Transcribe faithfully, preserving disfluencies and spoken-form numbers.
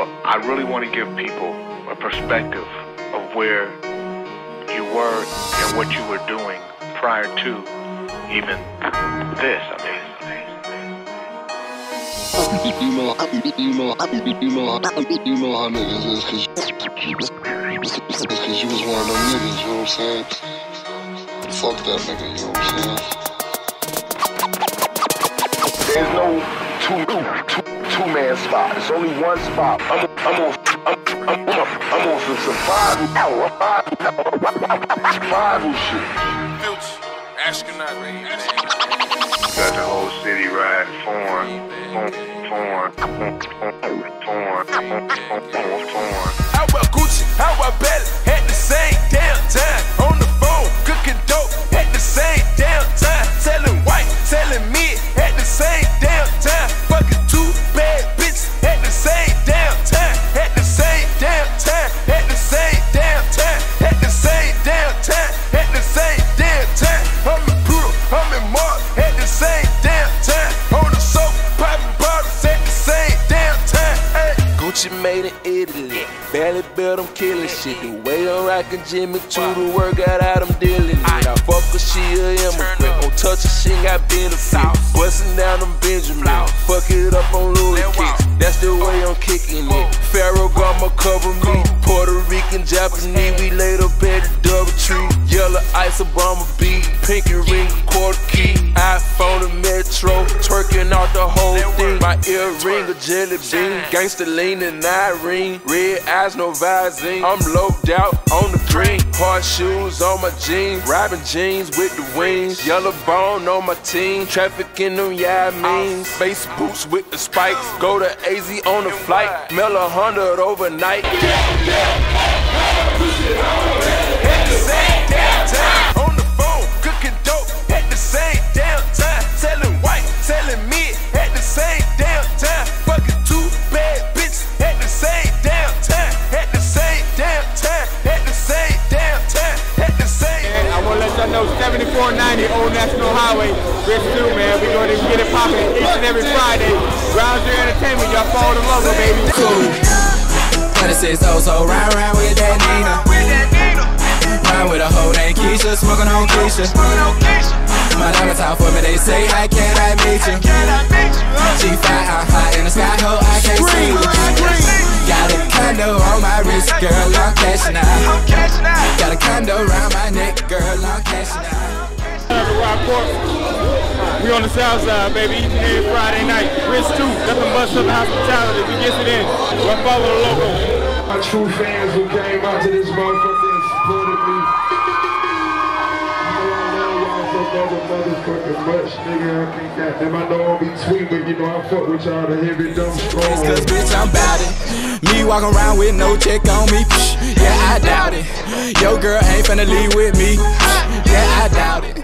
So I really want to give people a perspective of where you were and what you were doing prior to even this. I mean, you know, you know, you know, you know how niggas is, cause, cause you was one of them niggas, you know what I'm saying? Fuck that nigga, you know what I'm saying? There's no two, two, two man spot. It's only one spot. I'm, I'm on, I'm, I'm, I'm, I'm on some survival, survival shit. Built astronaut radio. Got the whole city riding foreign. Form, form, form, form, form, form. I wear Gucci, I wear Bella at the same damn time. On the phone, cooking dope at the same damn time. Selling white, selling mid at the same damn time. Fucking two bad bitches at the same damn time. At the same damn time. At the same damn time. At the same damn time. At the same damn time. I'm in Pluto, I'm in Mars at the same damn time. On the sofa. Gucci made in Italy, barely built, I'm killing shit. The way I'm rockin' Jimmy to the workout, out I'm dealing it. I fuck her, she a immigrant, on touch her, she ain't got benefit. Bustin' down them Benjamin, fuck it up on Louis kicks. That's the way I'm kicking it. Pharaoh Gama cover me, Puerto Rican, Japanese, we laid up at the double tree. Yellow ice, Obama beat, pinky ring, quarter key. iPhone and Metro, twerking out the whole thing. My earring a jelly bean, gangsta lean. And I ring, red eyes, no visine. I'm loped out on the green, hard shoes on my jeans, robbing jeans with the wings, yellow bone on my team, trafficking them yeah means, face boots with the spikes, go to A Z on the flight, mail a hundred overnight. Yeah, yeah, yeah. Push it on. At the same damn time, on the phone, cooking dope at the same damn time, selling white, selling mid at the same damn time, fucking two bad. Same damn time, at the same damn time, at the same damn time, at the same. And I want to let y'all know seventy-four ninety Old National Highway, Bridge two, man. We going to get it popping each and every Friday. GroundZero Entertainment, y'all follow them over, baby. Cool. But it says so, so round, round with that Nina. Round with a hoe named Keisha, smoking on Keisha. My dog talk for me, they say, I can't, I meet you. She fly out high in the sky, ho, I can't see you. Got a condo on my wrist, girl, I'm cashing out. Got a condo around my neck, girl, I'm cashing out. We on the south side, baby, each and every Friday night. Bridge two, nothing but Southern hospitality. We get it in. We follow the local. My true fans who came out to this motherfucker and supported me. Motherfucking much, nigga, I think that. Them I know I'll be tweeting, you know I fuck with y'all to hear me dumb strong. It's cause bitch I'm bout it. Me walking around with no check on me, yeah I doubt it. Yo girl ain't finna leave with me, yeah I doubt it.